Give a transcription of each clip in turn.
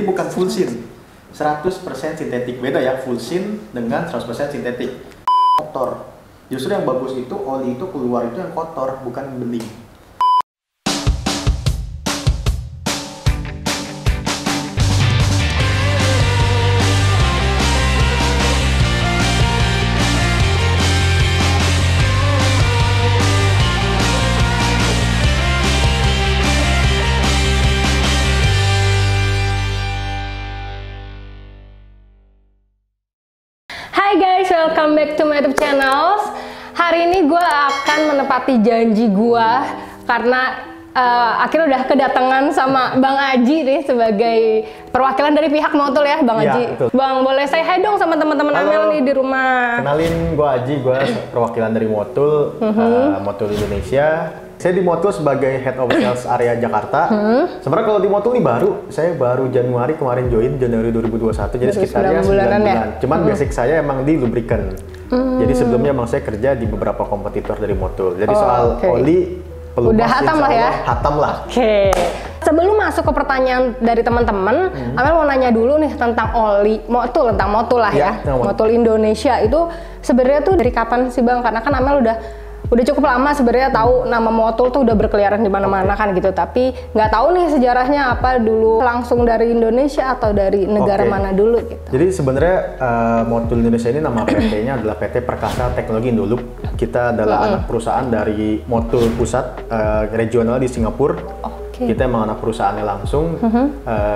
Ini bukan full scene, 100% sintetik. Beda ya, full scene dengan 100% sintetik. Kotor. Justru yang bagus itu, oli itu keluar itu yang kotor, bukan bening. Welcome back to my YouTube channel. Hari ini gue akan menepati janji gue karena akhirnya udah kedatangan sama Bang Aji nih sebagai perwakilan dari pihak Motul ya, Bang Aji. Ya, Bang, boleh say hi dong sama teman-teman Amel nih di rumah. Kenalin, gue Aji, gue perwakilan dari Motul, Motul Indonesia. Saya di Motul sebagai Head of Sales Area Jakarta. Sebenarnya kalau di Motul ini baru, saya baru Januari kemarin join, Januari 2021, jadi sekitarnya 9 bulan. Ya? Cuman basic saya emang di lubrikan. Jadi sebelumnya emang saya kerja di beberapa kompetitor dari Motul. Jadi soal oli, pelumas, udah hatam lah ya? Hatam lah. Oke. Sebelum masuk ke pertanyaan dari teman-teman, Amel mau nanya dulu nih tentang oli, Motul, tentang Motul lah ya. Motul Indonesia itu sebenarnya tuh dari kapan sih Bang? Karena kan Amel udah cukup lama sebenarnya tahu nama Motul tuh udah berkeliaran di mana-mana kan gitu. Tapi nggak tahu nih sejarahnya apa dulu, langsung dari Indonesia atau dari negara mana dulu gitu. Jadi sebenarnya Motul Indonesia ini nama PT-nya adalah PT Perkasa Teknologi Indolube. Kita adalah anak perusahaan dari Motul pusat regional di Singapura. Kita emang anak perusahaannya langsung.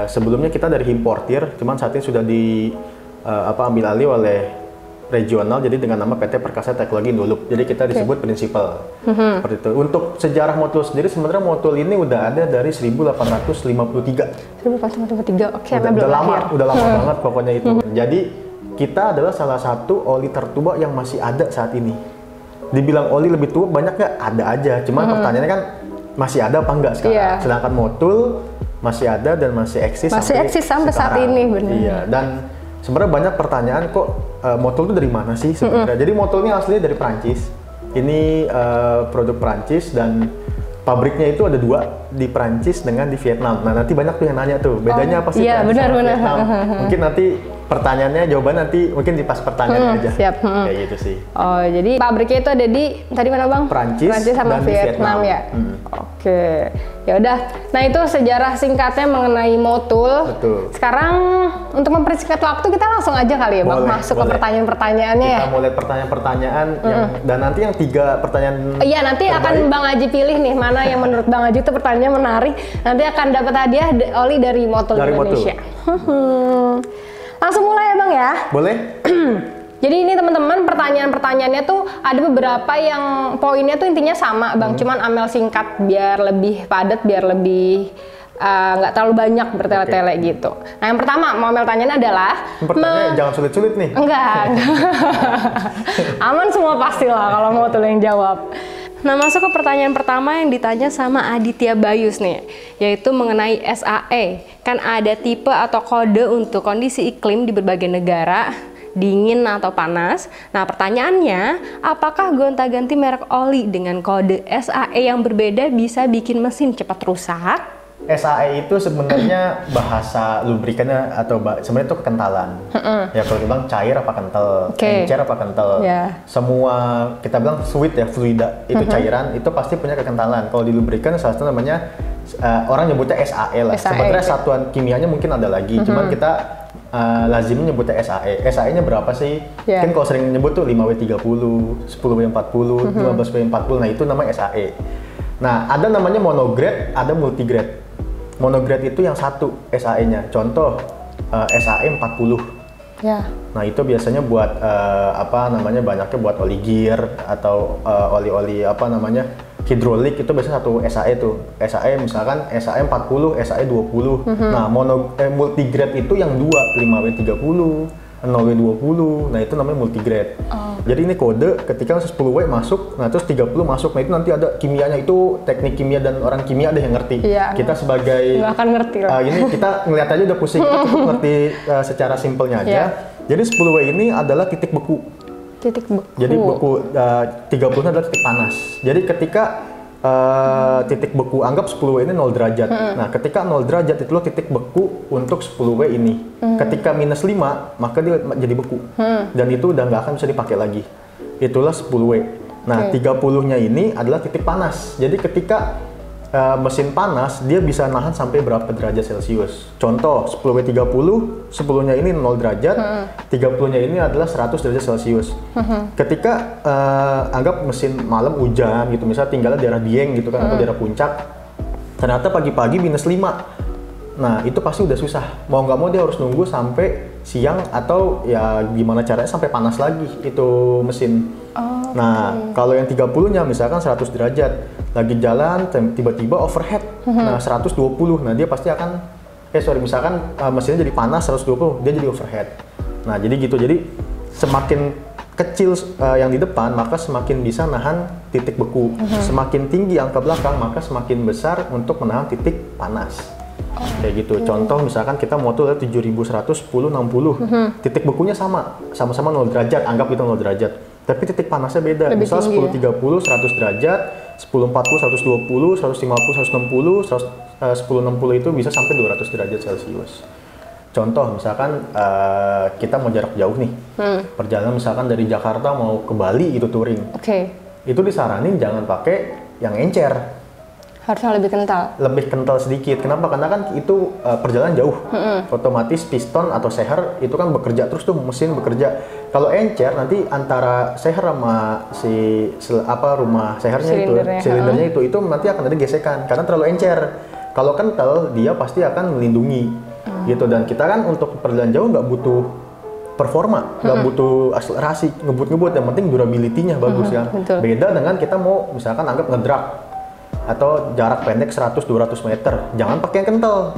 Sebelumnya kita dari importir, cuman saat ini sudah di ambil alih oleh regional, jadi dengan nama PT Perkasa Teknologi Indolube. Jadi kita disebut prinsipal. Seperti itu. Untuk sejarah Motul sendiri, sebenarnya Motul ini udah ada dari 1853. 1853, udah lama banget pokoknya itu. Jadi kita adalah salah satu oli tertua yang masih ada saat ini. Dibilang oli lebih tua, banyak nggak? Ada aja. Cuman pertanyaannya kan masih ada apa enggak sekarang? Sedangkan Motul masih ada dan masih eksis sampai saat ini, benar. Iya, dan sebenarnya banyak pertanyaan kok Motul itu dari mana sih sebenarnya? Jadi Motul ini aslinya dari Prancis. Ini produk Prancis dan pabriknya itu ada dua, di Prancis dengan di Vietnam. Nah, nanti banyak tuh yang nanya tuh, bedanya apa sih Prancis sama Vietnam? Mungkin nanti pertanyaannya, jawaban nanti mungkin di pas pertanyaan aja. Siap. Kayak gitu sih. Oh, jadi pabriknya itu ada di tadi mana Bang? Prancis sama Vietnam ya. Oke. Ya udah. Nah, itu sejarah singkatnya mengenai Motul. Betul. Sekarang untuk mempersingkat waktu kita langsung aja kali ya Bang masuk ke pertanyaan-pertanyaannya ya. Kita mulai pertanyaan-pertanyaan dan nanti yang 3 pertanyaan. Iya, nanti akan Bang Aji pilih nih mana yang menurut Bang Aji itu pertanyaan menarik. Nanti akan dapat hadiah oli dari Motul Indonesia. Langsung mulai ya Bang ya? Boleh. Jadi ini teman-teman, pertanyaan-pertanyaannya tuh ada beberapa yang poinnya tuh intinya sama Bang, cuman Amel singkat biar lebih padat, biar lebih nggak terlalu banyak bertele-tele gitu. Nah yang pertama mau Amel tanyain adalah jangan sulit-sulit nih. Enggak. Aman semua pastilah kalau mau tuh yang jawab. Nah masuk ke pertanyaan pertama yang ditanya sama Aditya Bayus nih, yaitu mengenai SAE. Kan ada tipe atau kode untuk kondisi iklim di berbagai negara, dingin atau panas. Nah pertanyaannya, apakah gonta-ganti merek oli dengan kode SAE yang berbeda bisa bikin mesin cepat rusak? SAE itu sebenarnya bahasa lubrikannya atau sebenarnya itu kekentalan. Ya kalau kita bilang cair apa kental, encer apa kental. Semua kita bilang fluid ya, fluida itu cairan itu pasti punya kekentalan. Kalau di lubrikan salah satu namanya orang nyebutnya SAE lah. Sebenarnya satuan kimianya mungkin ada lagi, cuman kita lazimnya nyebutnya SAE. SAE-nya berapa sih? Kan kalau sering nyebut tuh 5W30, 10W40, 12W40. Nah, itu namanya SAE. Nah, ada namanya monograde, ada multigrade. Monograde itu yang satu SAE-nya. Contoh SAE 40. Nah, itu biasanya buat banyaknya buat oli gear atau oli-oli hidrolik, itu biasanya satu SAE tuh. SAE misalkan SAE 40, SAE 20. Nah, multigrade itu yang dua, 5W30, 0W20. Nah, itu namanya multigrade. Jadi ini kode ketika 10W masuk, nah terus 30 masuk. Nah, itu nanti ada kimianya, itu teknik kimia dan orang kimia ada yang ngerti. Kita sebagai nggak akan ngerti lah. Ini kita ngeliat aja udah pusing, kita cukup ngerti secara simpelnya aja. Jadi 10W ini adalah titik beku. Jadi beku 30 adalah titik panas. Jadi ketika titik beku, anggap 10W ini 0 derajat. Nah, ketika 0 derajat itu titik beku untuk 10W ini. Ketika minus 5, maka dia jadi beku. Dan itu udah nggak akan bisa dipakai lagi. Itulah 10W. Nah, 30-nya ini adalah titik panas. Jadi ketika mesin panas, dia bisa nahan sampai berapa derajat Celcius. Contoh, 10W30, 10-nya ini 0 derajat, 30-nya ini adalah 100 derajat Celcius. Ketika anggap mesin malam hujan gitu, misalnya tinggalnya daerah Dieng gitu kan, atau daerah puncak, ternyata pagi-pagi minus 5. Nah, itu pasti udah susah. Mau nggak mau dia harus nunggu sampai siang atau ya gimana caranya sampai panas lagi itu mesin. Nah, kalau yang 30-nya misalkan 100 derajat, lagi jalan tiba-tiba overhead. Nah, 120. Nah, dia pasti akan misalkan mesinnya jadi panas 120, dia jadi overhead. Nah, jadi gitu. Jadi semakin kecil yang di depan, maka semakin bisa nahan titik beku. Semakin tinggi angka belakang, maka semakin besar untuk menahan titik panas. Kayak gitu. Contoh misalkan kita motul 7100 1060. Titik bekunya sama. Sama-sama 0 derajat, anggap itu 0 derajat. Tapi titik panasnya beda. Lebih misal 1030 ya? 100 derajat, 1040 120, 150 160, 1060 itu bisa sampai 200 derajat Celcius. Contoh misalkan kita mau jarak jauh nih. Perjalanan misalkan dari Jakarta mau ke Bali itu touring. Itu disaranin jangan pakai yang encer. Harusnya lebih kental. Lebih kental sedikit. Kenapa? Karena kan itu perjalanan jauh. Otomatis piston atau seher itu kan bekerja terus tuh, mesin bekerja. Kalau encer nanti antara seher sama si rumah sehernya silindernya itu, silindernya itu nanti akan ada gesekan karena terlalu encer. Kalau kental dia pasti akan melindungi. Gitu, dan kita kan untuk perjalanan jauh nggak butuh performa, nggak butuh akselerasi, ngebut-ngebut, yang penting durability-nya bagus ya. Betul. Beda dengan kita mau misalkan anggap ngedrug atau jarak pendek 100-200 meter, jangan pakai yang kental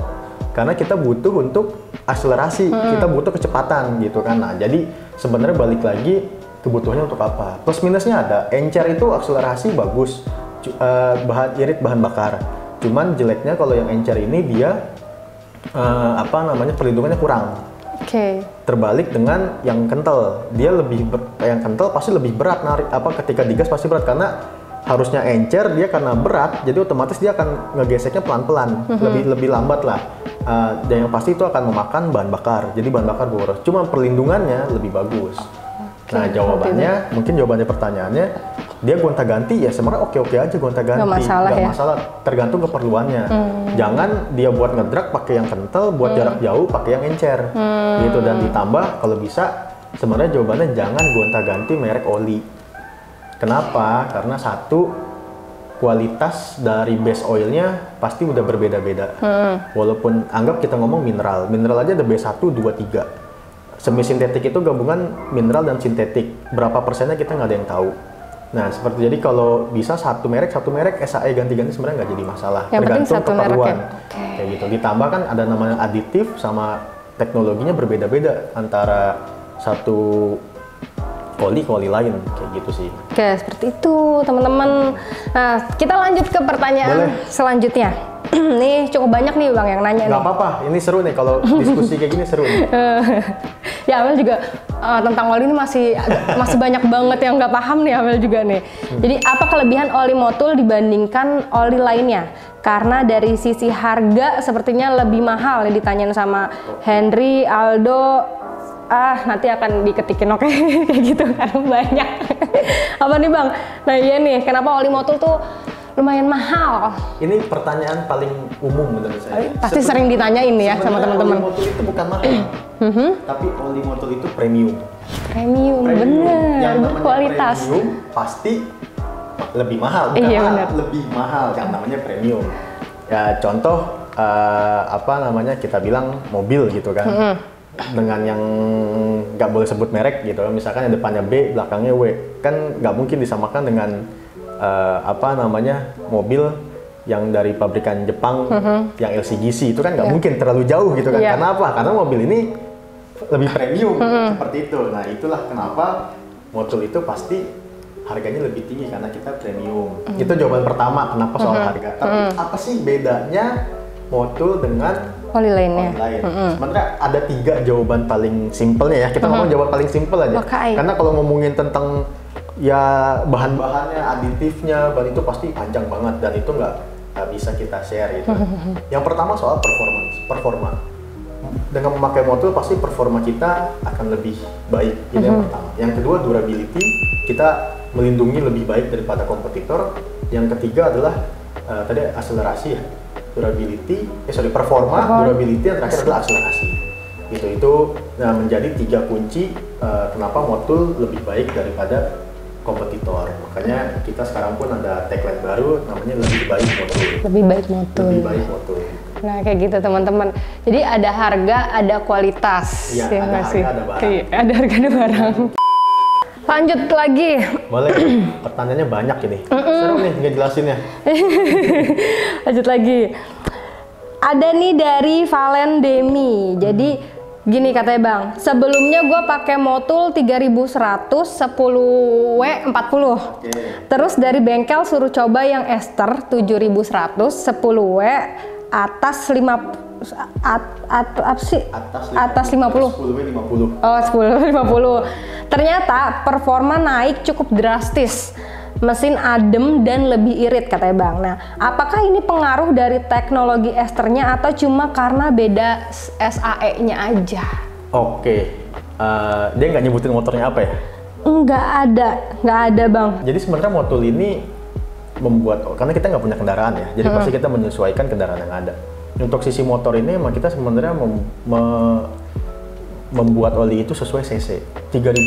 karena kita butuh untuk akselerasi, kita butuh kecepatan gitu kan. Nah, jadi sebenarnya balik lagi kebutuhannya untuk apa. Plus minusnya ada, encer itu akselerasi bagus, irit bahan bakar, cuman jeleknya kalau yang encer ini dia perlindungannya kurang. Terbalik dengan yang kental, dia lebih yang kental pasti lebih berat narik, ketika digas pasti berat karena harusnya encer, dia karena berat jadi otomatis dia akan ngegeseknya pelan-pelan, lebih lambat lah, dan yang pasti itu akan memakan bahan bakar, jadi bahan bakar boros, cuma perlindungannya lebih bagus. Nah, jawabannya mungkin pertanyaannya dia gonta-ganti ya, sebenarnya oke-oke aja gonta-ganti, nggak masalah, tergantung keperluannya. Jangan dia buat ngedrug pakai yang kental, buat jarak jauh pakai yang encer gitu. Dan ditambah kalau bisa sebenarnya jawabannya jangan gonta-ganti merek oli. Kenapa? Karena satu, kualitas dari base oilnya pasti udah berbeda-beda. Walaupun anggap kita ngomong mineral, aja ada B1, 2, 3. Semi-sintetik itu gabungan mineral dan sintetik. Berapa persennya kita nggak ada yang tahu. Nah, seperti jadi kalau bisa satu merek SAE ganti-ganti sebenarnya nggak jadi masalah. Yang tergantung keperluan. Kayak gitu. Ditambah kan ada namanya aditif sama teknologinya berbeda-beda antara satu oli-oli lain, kayak gitu sih. Oke, seperti itu teman-teman. Nah, kita lanjut ke pertanyaan selanjutnya. Nih cukup banyak nih Bang yang nanya. Nggak apa-apa, ini seru nih kalau diskusi kayak gini seru nih. Ya, Amel juga tentang oli ini masih banyak banget yang nggak paham nih Amel juga nih. Jadi apa kelebihan oli Motul dibandingkan oli lainnya? Karena dari sisi harga sepertinya lebih mahal ya, ditanyain sama Henry, Aldo. Nanti akan diketikin, oke, kayak gitu kan banyak. Apa nih Bang? Nah iya nih, kenapa oli Motul tuh lumayan mahal? Ini pertanyaan paling umum menurut saya. Pasti sering ditanyain ya sama teman-teman. Oli Motul itu bukan mahal, tapi oli Motul itu premium. Premium, bener. Yang namanya kualitas. Premium pasti lebih mahal. Lebih mahal yang namanya premium. Ya contoh kita bilang mobil gitu kan. Dengan yang nggak boleh sebut merek gitu, misalkan yang depannya B, belakangnya W, kan nggak mungkin disamakan dengan mobil yang dari pabrikan Jepang, yang LCGC itu kan nggak mungkin, terlalu jauh gitu kan. Karena apa? Karena mobil ini lebih premium seperti itu. Nah itulah kenapa Motul itu pasti harganya lebih tinggi karena kita premium. Itu jawaban pertama kenapa soal harga. Tapi apa sih bedanya Motul dengan oli lainnya? Sebenarnya ada 3 jawaban paling simpelnya ya. Kita ngomong jawaban paling simpel aja. Karena kalau ngomongin tentang ya bahan-bahannya, aditifnya, dan itu pasti panjang banget dan itu nggak bisa kita share gitu. Yang pertama soal performa. Dengan memakai motul pasti performa kita akan lebih baik, ini yang pertama. Yang kedua durability, kita melindungi lebih baik daripada kompetitor. Yang ketiga adalah tadi akselerasi ya, durability, performa, durability, yang terakhir adalah akselerasi. Itu menjadi tiga kunci kenapa motul lebih baik daripada kompetitor. Makanya kita sekarang pun ada tagline baru namanya lebih baik motul. Lebih baik motul. Lebih baik motul. Nah kayak gitu teman-teman. Jadi ada harga, ada kualitas. Iya, ya, ada harga, ada barang. Iya, ada harga, ada barang. Lanjut lagi. Boleh. Pertanyaannya banyak ini. Seru nih ngejelasinnya. Lanjut lagi. Ada nih dari Valen Demi. Jadi gini katanya bang, sebelumnya gue pakai motul 3100 10W40. Terus dari bengkel suruh coba yang ester 7100 10W atas 50. Oh, 10 50. Ternyata performa naik cukup drastis. Mesin adem dan lebih irit katanya bang. Nah, apakah ini pengaruh dari teknologi esternya atau cuma karena beda SAE-nya aja? Oke, dia nggak nyebutin motornya apa ya? Nggak ada bang. Jadi sebenarnya motul ini membuat, karena kita nggak punya kendaraan ya, jadi pasti kita menyesuaikan kendaraan yang ada. Untuk sisi motor ini emang kita sebenarnya membuat oli itu sesuai cc. 3.000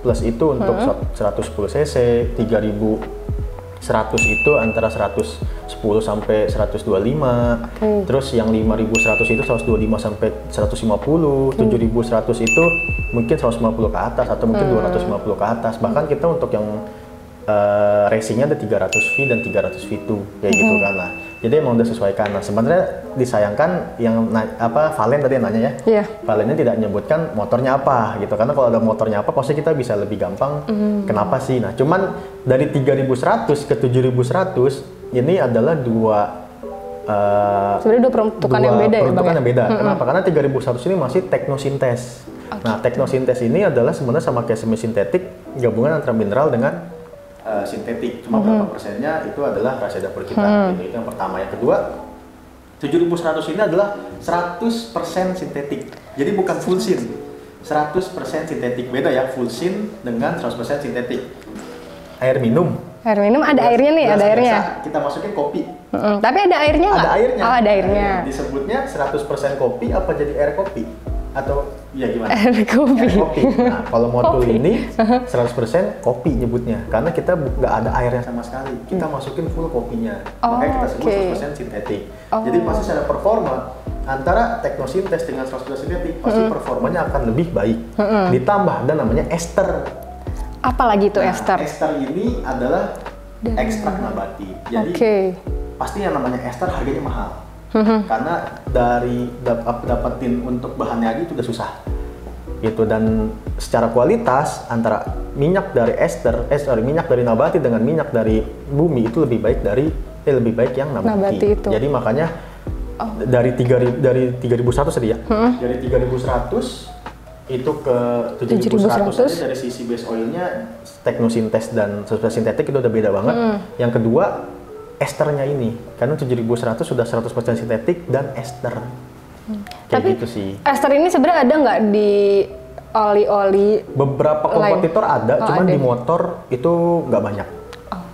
plus itu untuk 110 cc, 3.100 itu antara 110 sampai 125, terus yang 5.100 itu 125 sampai 150, 7.100 itu mungkin 150 ke atas atau mungkin 250 ke atas. Bahkan kita untuk yang racingnya ada 300 V dan 300 V2 kayak gitu kan lah. Jadi emang udah sesuaikan. Nah, sebenarnya disayangkan yang Valen tadi yang nanya ya. Yeah. Valennya tidak menyebutkan motornya apa gitu. Karena kalau ada motornya apa pasti kita bisa lebih gampang. Kenapa sih? Nah, cuman dari 3.100 ke 7.100 ini adalah dua peruntukan yang beda. Kenapa? Karena 3.100 ini masih teknosintes. Okay. Nah, teknosintes ini adalah sebenarnya sama kayak semi sintetik, gabungan antara mineral dengan sintetik, cuma berapa persennya itu adalah rahasia dapur kita. Itu yang pertama. Yang kedua, 7.100 ini adalah 100% sintetik. Jadi bukan full sin, 100% sintetik. Beda ya, full sin dengan 100% sintetik. Air minum. Air minum ada airnya nih, ada airnya. Kita masukin kopi. Tapi ada airnya nggak? Ada airnya. Oh, ada airnya. Disebutnya 100% kopi apa jadi air kopi? Atau ya gimana? Air kopi. Air kopi. Nah, kalau motul ini 100% kopi nyebutnya. Karena kita nggak ada airnya sama sekali. Kita masukin full kopinya. Oh, makanya kita sebut 100% sintetik. Oh. Jadi pasti secara performa antara teknosintes dengan 100% sintetik pasti performanya akan lebih baik. Ditambah dan namanya ester. Apalagi itu ester? Ester ini adalah ekstrak nabati. Jadi pasti yang namanya ester harganya mahal. Karena dari dapetin untuk bahannya aja itu udah susah gitu, dan secara kualitas antara minyak dari ester, minyak dari nabati dengan minyak dari bumi itu lebih baik yang nabati itu. Jadi makanya dari 3.100 tadi ya, dari 3.100 itu ke 7.100 dari sisi base oilnya teknosintes dan substansi sintetik itu udah beda banget. Yang kedua esternya ini, karena 7.100 sudah 100% sintetik dan ester. Kayak tapi gitu sih. Ester ini sebenarnya ada nggak di oli-oli? Beberapa kompetitor ada, cuman ada. Di motor itu nggak banyak.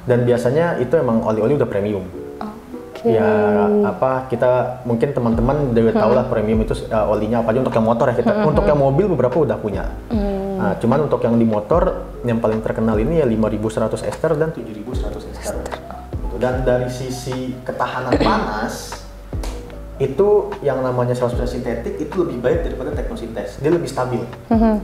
Dan biasanya itu emang oli-oli udah premium. Ya kita mungkin teman-teman udah tahu lah premium itu olinya apa aja untuk yang motor ya kita. Untuk yang mobil beberapa udah punya. Nah, cuman untuk yang di motor yang paling terkenal ini ya 5.100 ester dan 7.100 ester. Dan dari sisi ketahanan panas itu yang namanya 100% sintetik itu lebih baik daripada teknosintes. Dia lebih stabil.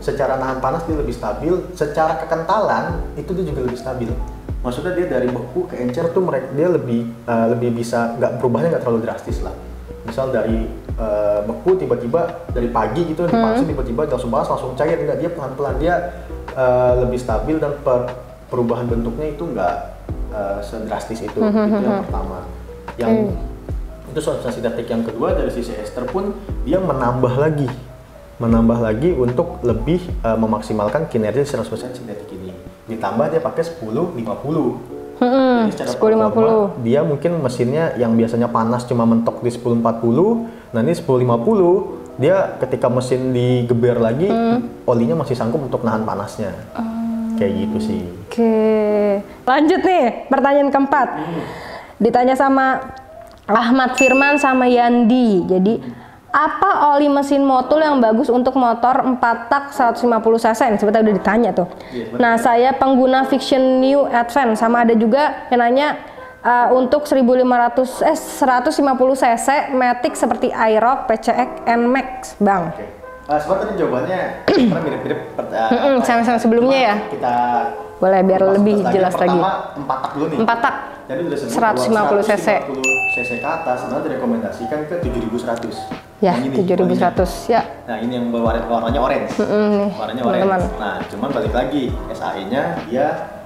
Secara nahan panas dia lebih stabil, secara kekentalan itu dia juga lebih stabil. Maksudnya dia dari beku ke encer tuh dia lebih bisa berubahnya nggak terlalu drastis lah. Misal dari beku tiba-tiba dari pagi gitu dipanasin tiba-tiba langsung panas langsung cair, enggak, dia pelan-pelan, dia lebih stabil dan perubahan bentuknya itu nggak sedrastis itu. Itu yang pertama. Yang itu substansi sintetik. Yang kedua dari sisi ester pun dia menambah lagi untuk lebih memaksimalkan kinerja 100% sintetik ini. ditambah dia pakai 1050. Jadi secara 1050 dia mungkin mesinnya yang biasanya panas cuma mentok di 1040, nah ini 1050 dia ketika mesin digeber lagi olinya masih sanggup untuk nahan panasnya. Kayak gitu sih. Oke. Lanjut nih pertanyaan keempat. Ditanya sama Ahmad Firman sama Yandi. Jadi apa oli mesin Motul yang bagus untuk motor 4 tak 150 cc? Sebetulnya udah ditanya tuh. Nah, saya pengguna Vision New Advance, sama ada juga yang nanya untuk 150 cc Matic seperti Aerox, PCX, NMAX, Bang. Oke. Sebenarnya jawabannya mirip-mirip sama sebelumnya ya. Kita boleh biar lebih jelas lagi. Pertama 4 tak dulu nih. 4 tak. Jadi udah 150 cc. 150 cc ke atas, nah direkomendasikan ke 7100. Ya, 7100 ya. Nah, ini yang warnanya orange. Warnanya orange. Nah, cuman balik lagi SAE-nya dia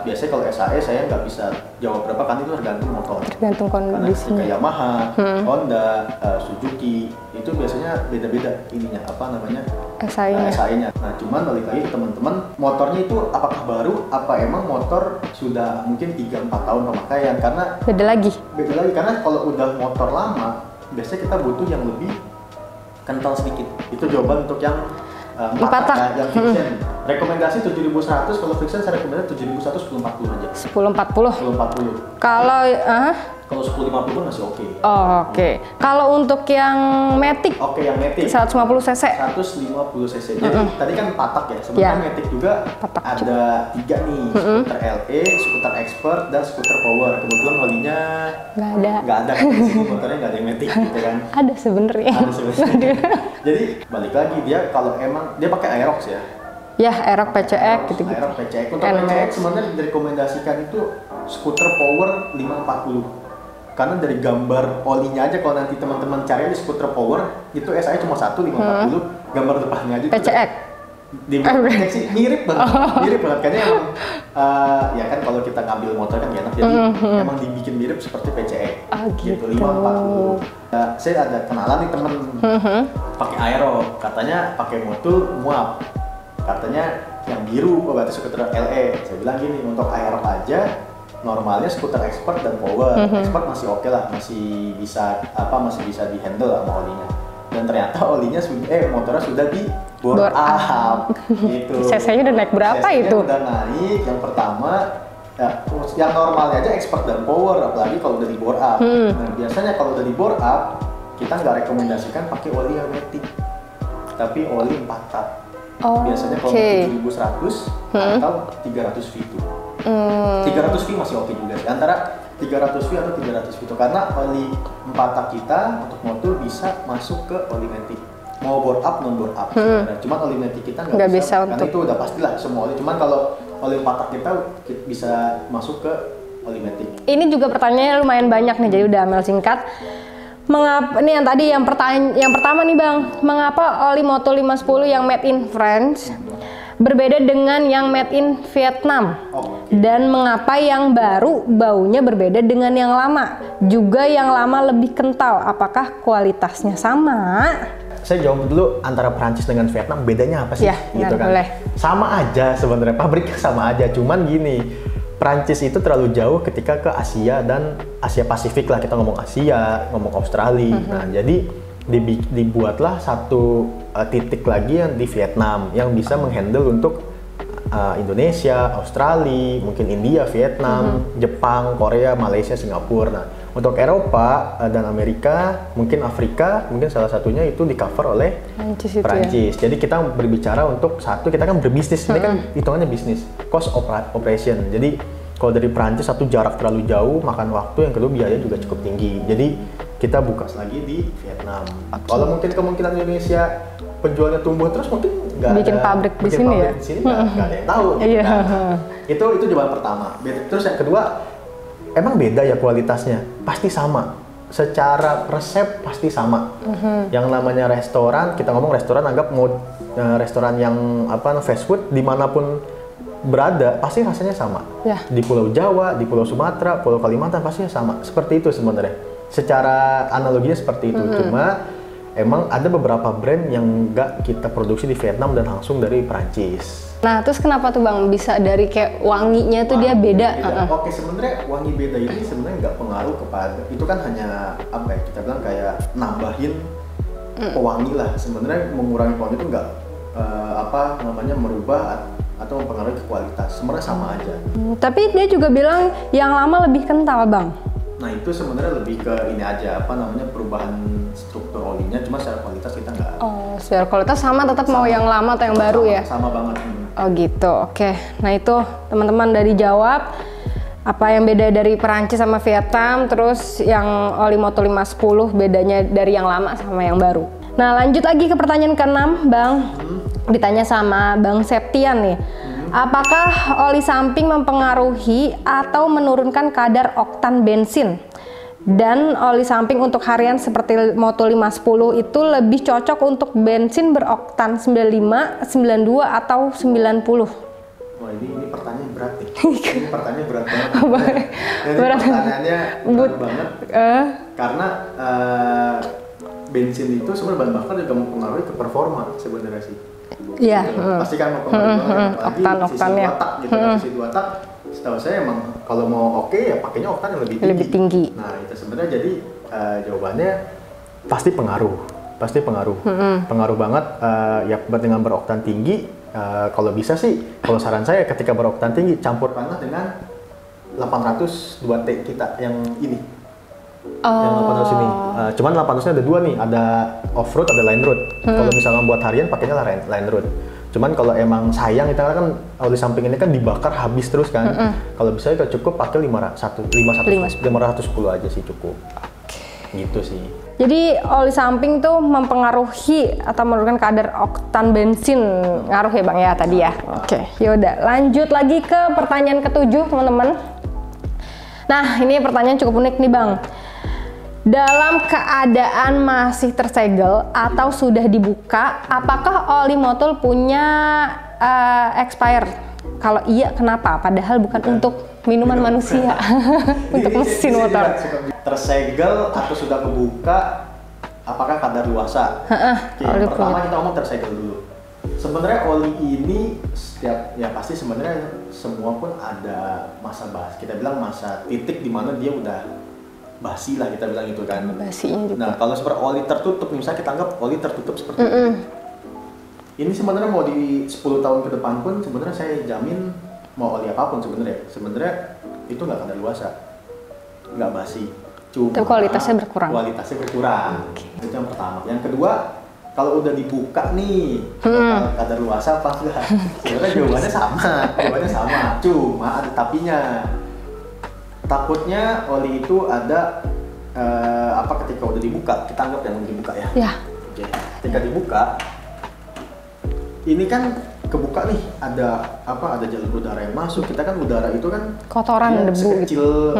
biasanya kalau SAE saya nggak bisa jawab berapa kan, itu tergantung motor. Tergantung kondisi. Kayak Yamaha, Honda, Suzuki itu biasanya beda-beda ininya apa namanya? SAE-nya. Nah, cuman balik lagi teman-teman, motornya itu apakah baru apa emang motor sudah mungkin 3-4 tahun pemakaian, karena beda lagi. Beda lagi karena kalau udah motor lama biasanya kita butuh yang lebih kental sedikit. Itu jawaban untuk yang 4 tak yang Vision. Rekomendasi 7100, kalau Vision saya rekomendasi 7100 1040 aja. 1040. Kalau kalau 1050 masih oke. Oke. Kalau untuk yang Matic? Oke, yang Matic 150 cc. 150 cc. Jadi tadi kan 4 tak ya. Sebenarnya Matic juga ada 3 nih, skuter LE, skuter Expert dan skuter Power. Kebetulan olinya nggak ada kan, motornya nggak ada yang Matic gitu kan. Ada sebenarnya. Jadi balik lagi dia kalau emang dia pakai Aerox ya. Ya, Aerox PCX gitu-gitu. Aerox PCX untuk PCX sebenarnya direkomendasikan itu skuter Power 540. Karena dari gambar olinya aja kalau nanti teman-teman cari di skuter Power itu SAE cuma 1 540, gambar depannya aja PCX di sih mirip banget. Mirip banget kayaknya emang ya kan kalau kita ngambil motor kan gak enak, jadi emang dibikin mirip seperti PCX. Gitu 540. Nah, saya ada kenalan nih temen pakai Aerox, katanya pakai Motul muap, katanya yang biru berarti skuter LE. Saya bilang gini, untuk Aerox aja normalnya skuter Expert dan Power. Expert masih oke lah, masih bisa dihandle sama olinya. Dan ternyata olinya motornya sudah di bore up gitu. CC-nya udah naik berapa itu? Udah naik. Yang pertama yang normalnya aja Expert dan Power, apalagi kalau udah di bore up. Nah, biasanya kalau udah di bore up kita nggak rekomendasikan pakai oli yang Matic, tapi oli 4 tak. Biasanya kalau 7100 atau 300 V2. 300 V masih oke juga sih, antara 300 V atau 300 V itu, karena oli 4 tak kita untuk motor bisa masuk ke oli Matic, mau bore up non bore up. Cuman oli Matic kita nggak bisa karena itu udah pastilah semua oli, cuman kalau oli 4 tak kita bisa masuk ke oli Matic. Ini juga pertanyaannya lumayan banyak nih, jadi udah Amel singkat. Mengapa ini yang tadi yang pertama nih Bang, mengapa oli Motul 510 yang made in France berbeda dengan yang made in Vietnam? Dan mengapa yang baru baunya berbeda dengan yang lama? Juga yang lama lebih kental, apakah kualitasnya sama? Saya jawab dulu, antara Prancis dengan Vietnam bedanya apa sih? Ya, gitu kan. Boleh. Sama aja sebenarnya, pabriknya sama aja, cuman gini, Prancis itu terlalu jauh ketika ke Asia dan Asia Pasifik lah, kita ngomong Asia, ngomong Australia. Nah, jadi dibuatlah satu titik lagi yang di Vietnam yang bisa menghandle untuk Indonesia, Australia, mungkin India, Vietnam, Jepang, Korea, Malaysia, Singapura. Nah, untuk Eropa dan Amerika, mungkin Afrika, mungkin salah satunya itu di cover oleh Prancis. Jadi kita berbicara untuk satu, kita kan berbisnis, ini kan hitungannya bisnis, cost operation. Jadi kalau dari Prancis satu jarak terlalu jauh, makan waktu, yang kedua biaya juga cukup tinggi. Jadi kita buka lagi di Vietnam. Kalau mungkin kemungkinan Indonesia penjualnya tumbuh terus, mungkin nggak bikin pabrik di sini ya? Di sini nggak ada yang tahu. Nah, itu jawaban pertama. Terus yang kedua, emang beda ya kualitasnya? Pasti sama. Secara resep pasti sama. Yang namanya restoran, kita ngomong restoran, anggap mau restoran yang apa, fast food dimanapun berada pasti rasanya sama. Di Pulau Jawa, di Pulau Sumatera, Pulau Kalimantan pasti sama. Seperti itu sebenarnya. Secara analoginya seperti itu, cuma emang ada beberapa brand yang nggak kita produksi di Vietnam dan langsung dari Prancis. Nah, terus kenapa tuh Bang bisa dari kayak wanginya tuh dia beda? Oke, sebenarnya wangi beda ini sebenarnya nggak pengaruh kepada, itu kan hanya apa ya, kita bilang kayak nambahin pewangi lah. Sebenarnya mengurangi pewangi itu nggak merubah atau mempengaruhi ke kualitas, sebenarnya sama aja. Tapi dia juga bilang yang lama lebih kental Bang. Nah itu sebenarnya lebih ke ini aja, perubahan struktur olinya, cuma secara kualitas kita nggak. Oh, secara kualitas sama tetap sama. Mau yang lama atau yang baru sama, ya? Sama banget. Oh gitu, oke. Nah itu teman-teman dari jawab apa yang beda dari Perancis sama Vietnam, terus yang oli Motul 510 bedanya dari yang lama sama yang baru. Nah lanjut lagi ke pertanyaan ke-6 Bang, ditanya sama Bang Septian nih. Apakah oli samping mempengaruhi atau menurunkan kadar oktan bensin? Dan oli samping untuk harian seperti Motul 510 itu lebih cocok untuk bensin beroktan 95, 92, atau 90? Wah ini pertanyaan berat nih. Ini pertanyaan berat banget. Pertanyaannya berat banget. Karena bensin itu sebenarnya bahan bakar juga mempengaruhi ke performa sebenarnya sih. Iya, pasti kan mau oktan-oktannya gitu, sisi dua tak. Setahu saya emang kalau mau ya pakainya oktan yang lebih tinggi. Nah itu sebenarnya jadi jawabannya pasti pengaruh, pengaruh banget ya dengan beroktan tinggi. Kalau bisa sih, kalau saran saya ketika beroktan tinggi campur panas dengan 800 2T kita yang ini. Yang 800 ini, cuman 800-nya ada dua nih, ada off-road, ada line road. Kalau misalnya buat harian pakainya line road. Cuman kalau emang sayang, kita kan oli samping ini kan dibakar habis terus kan. Kalau bisa kita cukup pakai 510 aja sih cukup. Gitu sih. Jadi oli samping tuh mempengaruhi atau menurunkan kadar oktan bensin, ngaruh ya Bang ya tadi ya. Oke, yaudah lanjut lagi ke pertanyaan ke-7 teman-teman. Nah ini pertanyaan cukup unik nih Bang. Dalam keadaan masih tersegel atau sudah dibuka, apakah oli Motul punya expire? Kalau iya, kenapa? Padahal bukan untuk minuman manusia, untuk mesin motor. Tersegel atau sudah kebuka, apakah kadar luasa? Oke, pertama kita ngomong tersegel dulu. Sebenarnya oli ini pasti sebenarnya semua pun ada masa basi. Kita bilang masa titik di mana dia udah basi lah, kita bilang gitu kan. Basinya gitu. Nah kalau seperti oli tertutup, misalnya kita anggap oli tertutup seperti ini sebenarnya mau di 10 tahun ke depan pun sebenarnya saya jamin mau oli apapun sebenarnya itu nggak kadaluarsa, nggak basi. Cuma itu kualitasnya berkurang. Kualitasnya berkurang. Itu yang pertama. Yang kedua, kalau udah dibuka nih, kadaluarsa apa enggak? Sebenarnya jawabannya sama. Cuma ada tapinya. Takutnya oli itu ada ketika udah dibuka, kita anggap yang dibuka ya. Iya. Oke. Ketika dibuka, ini kan kebuka nih, ada jalur udara yang masuk. Kita kan udara itu kan kotoran, debu gitu.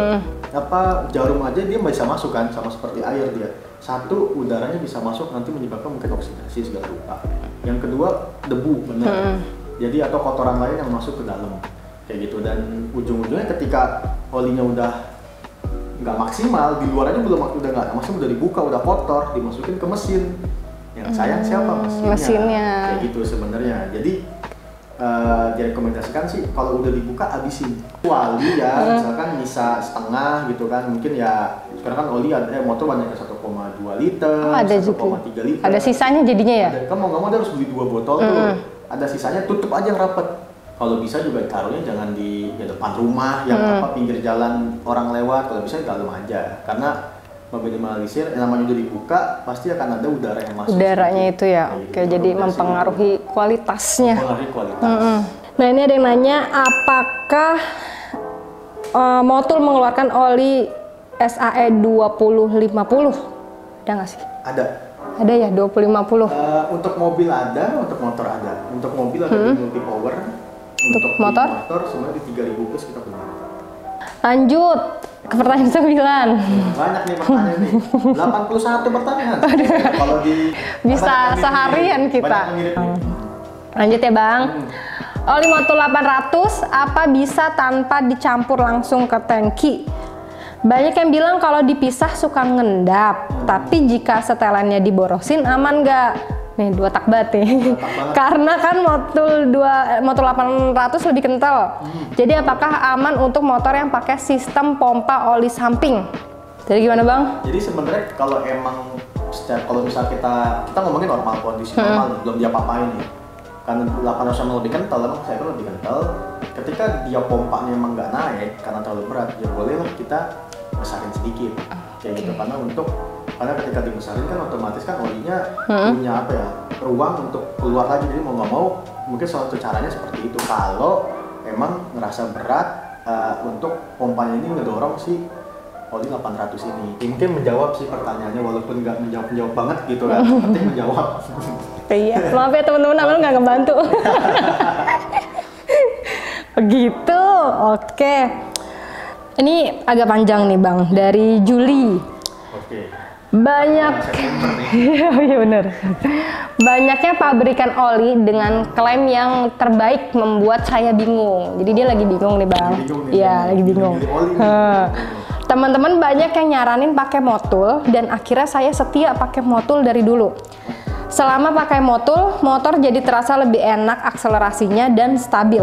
Jarum aja dia bisa masuk kan, sama seperti air dia. Satu, udaranya bisa masuk nanti menyebabkan mungkin oksidasi segala rupa. Yang kedua, debu benar. Jadi atau kotoran lain yang masuk ke dalam. Kayak gitu, dan ujung-ujungnya ketika olinya udah nggak maksimal, di luar aja belum, udah nggak maksimal, udah dibuka, udah kotor, dimasukin ke mesin. Yang sayang siapa? Mesinnya. Kayak gitu sebenarnya. Jadi direkomendasikan sih kalau udah dibuka habisin. Wali ya, misalkan bisa setengah gitu kan, mungkin ya sekarang kan oli ada motor banyak 1,2 liter, 1,3 liter. Ada sisanya jadinya ya? Kan mau nggak mau dia harus beli 2 botol tuh. Ada sisanya tutup aja yang rapet. Kalau bisa juga taruhnya jangan di depan rumah, yang pinggir jalan orang lewat. Kalau bisa di dalam aja, karena meminimalisir, namanya udah dibuka pasti akan ada udara yang masuk. Udaranya itu ya, oke, jadi mempengaruhi kualitasnya. Mempengaruhi kualitas. Nah ini ada yang nanya, apakah Motul mengeluarkan oli SAE 2050? Ada nggak sih? Ada. Ada ya 2050? Untuk mobil ada, untuk motor ada. Untuk mobil ada di multi power. Untuk motor sebenarnya di 3.000 plus kita punya. Lanjut ke pertanyaan 9. Banyak nih pertanyaan nih. 81 pertanyaan. Kalau bisa seharian kita. Lanjut ya Bang. Oli Motul 800 apa bisa tanpa dicampur langsung ke tangki? Banyak yang bilang kalau dipisah suka ngendap, tapi jika setelannya diborosin aman nggak? Nih dua tak bat nih. Karena kan motul 800 lebih kental. Jadi apakah aman untuk motor yang pakai sistem pompa oli samping? Jadi gimana bang? Jadi sebenarnya kalau emang kalau misal kita ngomongin normal, kondisi normal belum dia apa-apain ya. Karena 800 ml lebih kental, emang saya lebih kental. Ketika dia pompanya emang nggak naik karena terlalu berat, ya bolehlah kita besarin sedikit. Kayak gitu, karena ketika dibesarin kan otomatis kan olinya punya apa ya, ruang untuk keluar lagi. Jadi mau nggak mau mungkin salah satu caranya seperti itu kalau emang ngerasa berat untuk pompanya ini ngedorong si oli 800 ini. Ya, mungkin menjawab sih pertanyaannya, walaupun nggak menjawab banget gitu kan, penting menjawab. Iya, maaf ya teman-teman, Amel nggak ngebantu. Begitu, oke. Ini agak panjang nih bang, dari Juli. Oke. Banyak. Iya benar. Banyaknya pabrikan oli dengan klaim yang terbaik membuat saya bingung. Jadi dia lagi bingung nih bang. Iya, lagi bingung. Teman-teman banyak yang nyaranin pakai Motul dan akhirnya saya setia pakai Motul dari dulu. Selama pakai Motul, motor jadi terasa lebih enak akselerasinya dan stabil.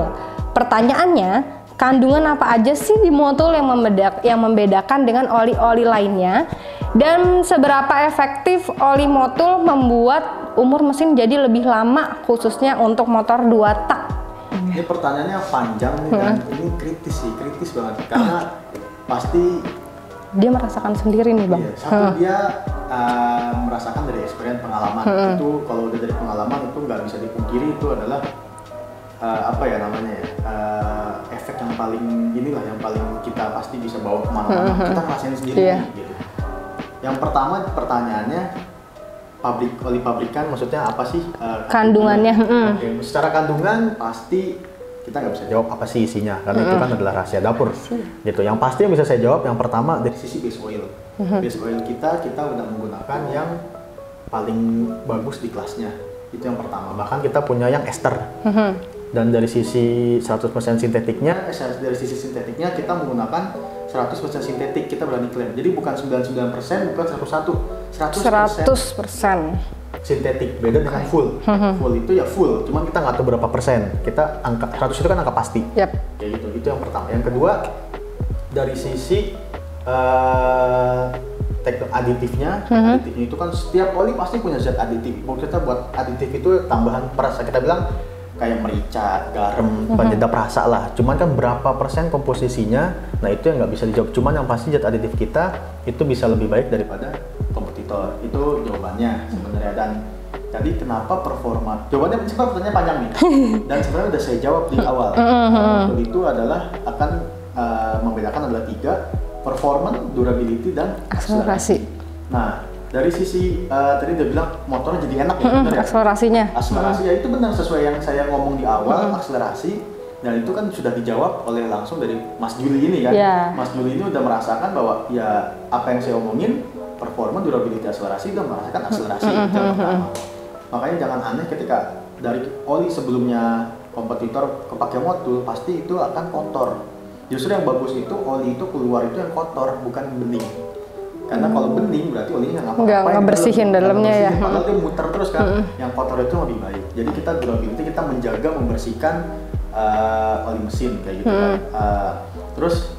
Pertanyaannya, kandungan apa aja sih di Motul yang membedakan dengan oli-oli lainnya? Dan seberapa efektif oli Motul membuat umur mesin jadi lebih lama, khususnya untuk motor 2 tak? Ini pertanyaannya panjang nih, dan ini kritis sih, kritis banget. Karena pasti dia merasakan sendiri nih bang. Iya, satu dia merasakan dari experience, pengalaman. Itu kalau udah dari pengalaman itu nggak bisa dipungkiri, itu adalah apa ya namanya ya, efek yang paling inilah, yang paling kita pasti bisa bawa kemana-mana. Kita ngerasain sendiri gitu. Yang pertama pertanyaannya, oli pabrikan maksudnya apa sih kandungannya? Secara kandungan pasti kita nggak bisa jawab apa sih isinya, karena itu kan adalah rahasia dapur gitu. Yang pasti yang bisa saya jawab, yang pertama dari sisi base oil. Base oil kita udah menggunakan yang paling bagus di kelasnya, itu yang pertama. Bahkan kita punya yang ester, dan dari sisi 100% sintetiknya, kita menggunakan 100% sintetik. Kita berani klaim, jadi bukan 99%, bukan 100% sintetik. Beda dengan full. Full itu ya full, cuman kita nggak tahu berapa persen. Kita angka 100 itu kan angka pasti. Ya gitu. Itu yang pertama. Yang kedua, dari sisi teknik aditifnya. Aditifnya itu kan setiap oli pasti punya zat aditif. Kita buat aditif itu tambahan perasa, kita bilang kayak merica, garam, penyedap rasa lah. Cuman kan berapa persen komposisinya, nah itu yang nggak bisa dijawab. Cuman yang pasti zat aditif kita itu bisa lebih baik daripada kompetitor. Itu jawabannya sebenarnya. Dan tadi kenapa performa, jawabannya sebenarnya panjang nih, dan sebenarnya udah saya jawab di awal. Itu adalah akan membedakan adalah 3, performance, durability, dan akselerasi. Nah, dari sisi tadi dia bilang motornya jadi enak ya, benar ya? Akselerasinya. Akselerasi ya, itu benar sesuai yang saya ngomong di awal, akselerasi. Dan itu kan sudah dijawab oleh langsung dari Mas Juli ini kan. Mas Juli ini udah merasakan bahwa ya apa yang saya omongin, performa, durability, akselerasi, udah merasakan akselerasi. Makanya jangan aneh ketika dari oli sebelumnya kompetitor kepake Motul, pasti itu akan kotor. Justru yang bagus itu oli itu keluar itu yang kotor, bukan bening. Karena kalau bening berarti olinya nggak ngebersihin dalamnya ya. Padahal dia muter terus kan. Yang kotor itu lebih baik. Jadi kita durability, kita menjaga membersihkan oli mesin kayak gitu kan. Terus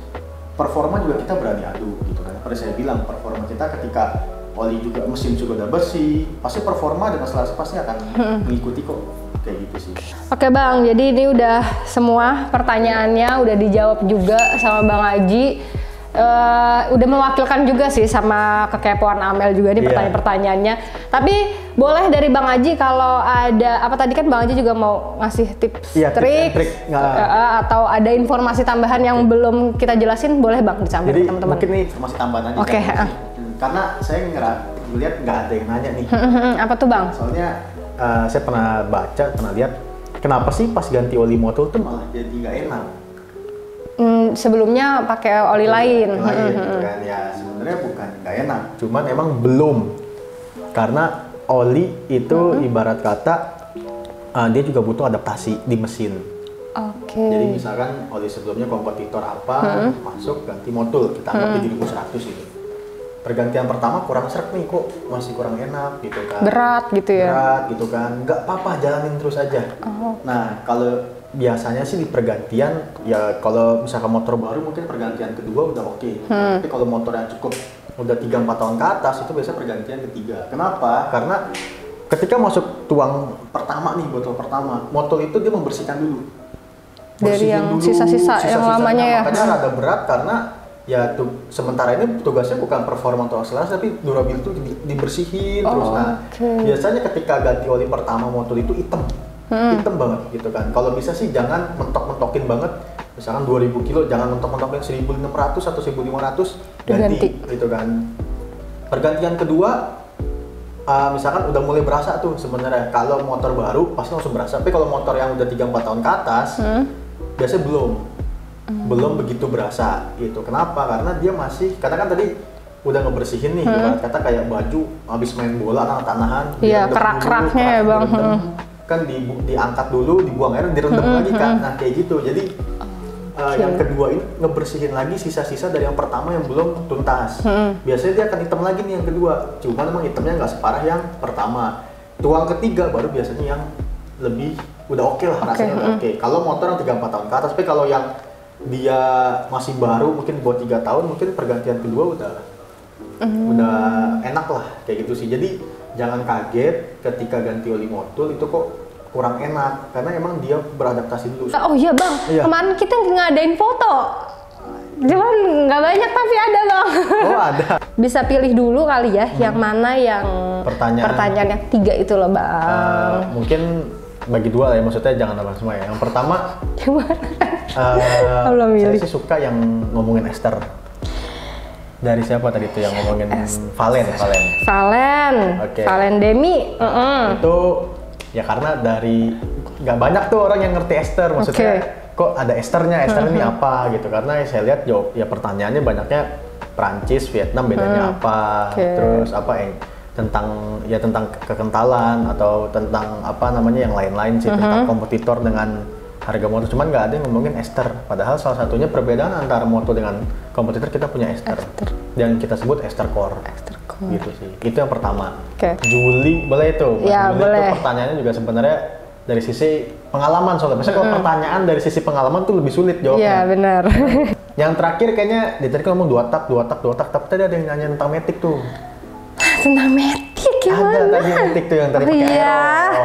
performa juga kita berani adu gitu kan. Pada saya bilang performa kita ketika oli juga mesin juga udah bersih, pasti performa dengan selasa pasti akan mengikuti kok. Kayak gitu sih. Oke bang, jadi ini udah semua pertanyaannya udah dijawab juga sama Bang Aji. Udah mewakilkan juga sih sama kekepoan Amel juga nih pertanyaan-pertanyaannya. Tapi boleh dari Bang Aji kalau ada apa, tadi kan Bang Aji juga mau ngasih tips, trik atau ada informasi tambahan yang belum kita jelasin, boleh Bang disampaikan teman-teman. Mungkin nih informasi tambahan aja. Karena saya ngeliat nggak ada yang nanya nih. Apa tuh Bang? Soalnya saya pernah baca, pernah lihat, kenapa sih pas ganti oli Motul tuh malah jadi nggak enak? Sebelumnya pakai oli lain gitu kan. Ya sebenarnya bukan nggak enak, cuman emang belum, karena oli itu ibarat kata dia juga butuh adaptasi di mesin. Okay. Jadi misalkan oli sebelumnya kompetitor apa masuk ganti motul kita anggap jadi 1.100 gitu. Pergantian pertama kurang srek nih, kok masih kurang enak gitu kan. Berat gitu ya. Berat gitu kan. Enggak apa-apa, jalanin terus aja. Oh. Nah, kalau biasanya sih di pergantian ya kalau misalkan motor baru mungkin pergantian kedua udah oke. Tapi kalau motor yang cukup udah 3-4 tahun ke atas itu biasanya pergantian ketiga. Kenapa? Karena ketika masuk tuang pertama nih, botol pertama, motor itu dia membersihkan dulu. Dari yang sisa-sisa yang lamanya ya. Makanya rada berat karena ya sementara ini tugasnya bukan performa atau akselerasi tapi durability itu dibersihin terus. Nah, biasanya ketika ganti oli pertama motor itu hitam. Hitam banget gitu kan. Kalau bisa sih jangan mentok-mentokin banget. Misalkan 2000 kilo jangan mentok-mentokin 1.600 atau 1.500 ganti gitu kan. Pergantian kedua misalkan udah mulai berasa tuh sebenarnya. Kalau motor baru pasti langsung berasa. Tapi kalau motor yang udah 3-4 tahun ke atas biasanya belum begitu berasa gitu. Kenapa? Karena dia masih, karena kan tadi udah ngebersihin nih, kata kayak baju habis main bola tanah-tanahan, iya, kerak-keraknya ya bang, kan diangkat dulu, dibuang air, direndam lagi kan, nah kayak gitu. Jadi yang kedua ini ngebersihin lagi sisa-sisa dari yang pertama yang belum tuntas. Biasanya dia akan hitam lagi nih yang kedua, cuman emang hitamnya nggak separah yang pertama. Tuang ketiga baru biasanya yang lebih udah oke lah rasanya, udah oke. Kalau motor yang 3-4 tahun ke atas, tapi kalau yang dia masih baru mungkin buat 3 tahun mungkin pergantian kedua udah enak lah kayak gitu sih. Jadi jangan kaget ketika ganti oli motul itu kok kurang enak karena emang dia beradaptasi dulu. Oh iya bang, kemarin kita ngadain foto. Cuman nggak banyak tapi ada bang. Oh ada. Bisa pilih dulu kali ya yang mana yang pertanyaan yang 3 itu loh bang. Mungkin bagi 2 lah ya, maksudnya jangan abang semua ya. Yang pertama, saya sih suka yang ngomongin Esther. Dari siapa tadi itu yang ngomongin Valen. Okay. Valen Demi. Itu ya karena dari nggak banyak tuh orang yang ngerti Esther, maksudnya kok ada Esthernya, ini apa gitu. Karena saya lihat jawab ya pertanyaannya banyaknya Prancis, Vietnam bedanya apa, terus apa yang tentang kekentalan atau tentang apa namanya yang lain-lain sih, tentang kompetitor dengan harga motor. Cuman nggak ada yang ngomongin Esther, padahal salah satunya perbedaan antara motor dengan kompetitor kita punya Esther, dan kita sebut Esther Core. Gitu sih, itu yang pertama. Juli, boleh itu? Ya, Juli boleh. Itu pertanyaannya juga sebenarnya dari sisi pengalaman soalnya. Biasanya kalau pertanyaan dari sisi pengalaman tuh lebih sulit jawabnya. Iya benar. Yang terakhir kayaknya dia tadi ngomong dua tak, tapi tadi ada yang nanya tentang metik tuh. Tentang metik gimana? Ada tadi metik tuh yang tadi pakai aero.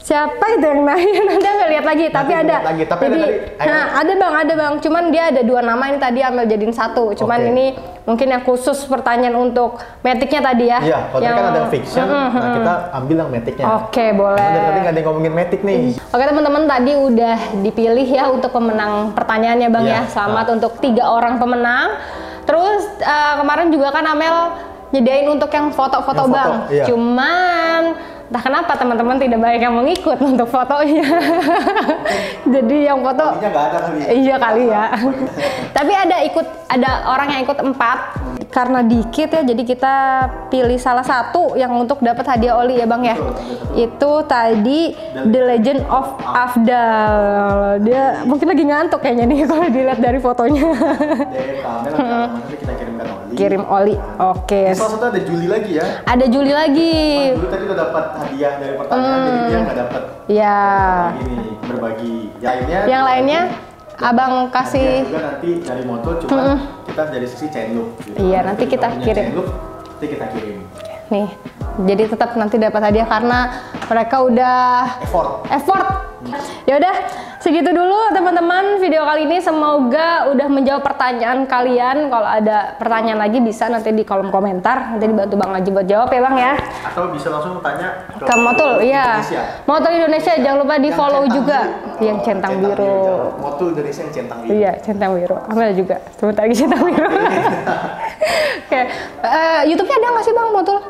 Siapa itu yang nanya? Anda nggak lihat lagi, tapi ada. Lagi, tapi jadi, ada tadi, nah, ada bang. Cuman dia ada 2 nama ini tadi Amel jadiin 1. Cuman ini mungkin yang khusus pertanyaan untuk metiknya tadi ya. Iya, kalau yang... kan ada yang fiction, nah kita ambil yang metiknya. Oke, boleh. Nah, tadi nggak ada yang ngomongin metik nih. Oke teman-teman, tadi udah dipilih ya untuk pemenang pertanyaannya bang ya. Selamat untuk 3 orang pemenang. Terus kemarin juga kan Amel nyediain untuk yang foto-foto bang. Cuman entah kenapa teman-teman tidak banyak yang mau ngikut untuk fotonya. Jadi yang foto ada kali. Iya kali ya. Tapi ada orang yang ikut 4 karena dikit ya, jadi kita pilih salah satu yang untuk dapat hadiah oli ya bang ya. Itu tadi The Legend of Afdal. Dia mungkin lagi ngantuk kayaknya nih kalau dilihat dari fotonya. Kirim oli. Oke. Salah satu ada Juli lagi ya. Ada Juli lagi. Dulu tadi udah dapat hadiah dari pertanyaan, jadi dia nggak dapat. Iya. Ini berbagi. Yang lainnya abang kasih. Juga nanti dari motor, cuma kita dari sisi chainloop. Iya, nanti kita kirim. Nanti kita kirim. Nih, jadi tetap nanti dapat hadiah karena mereka udah effort. Ya udah segitu dulu teman-teman video kali ini, semoga udah menjawab pertanyaan kalian. Kalau ada pertanyaan lagi bisa nanti di kolom komentar, nanti dibantu Bang Aji buat jawab ya Bang ya, atau bisa langsung tanya ke Motul Indonesia. Motul Indonesia jangan lupa di follow juga biru. Yang centang biru, Motul Indonesia yang centang biru, iya centang biru. Amel juga sebentar lagi centang biru. Okay. YouTube-nya ada nggak sih Bang Motul?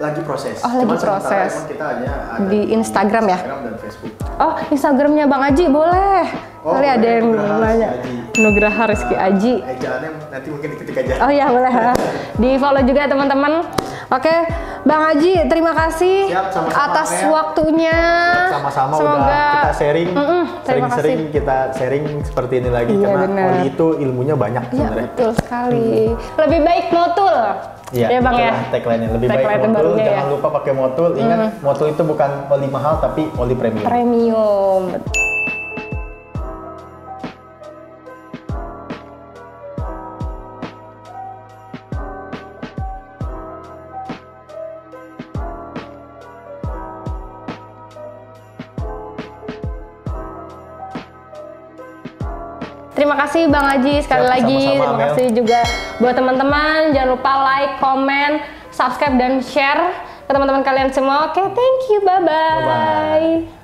Lagi proses. Oh, lagi proses. Kita hanya ada di Instagram ya. Instagram dan Facebook. Oh, Instagramnya Bang Aji boleh. Kali ada yang nanya. Nugraha Rizky Aji. Nanti mungkin diketik aja. Oh iya boleh. Di follow juga teman-teman. Oke, Bang Aji, terima kasih. Siap, sama-sama atas waktunya. Sama-sama, udah kita sharing. Sering-sering kita sharing seperti ini lagi, iya, karena Oli itu ilmunya banyak sebenarnya. Iya, betul sekali. Lebih baik motul. Iya, ya, Bang ya. Tagline-nya lebih baik motul. Jangan lupa pakai motul. Ingat, motul itu bukan oli mahal tapi oli premium. Premium. Terima kasih Bang Aji sekali lagi. Terima kasih juga buat teman-teman. Jangan lupa like, comment, subscribe dan share ke teman-teman kalian semua. Oke, thank you. Bye-bye.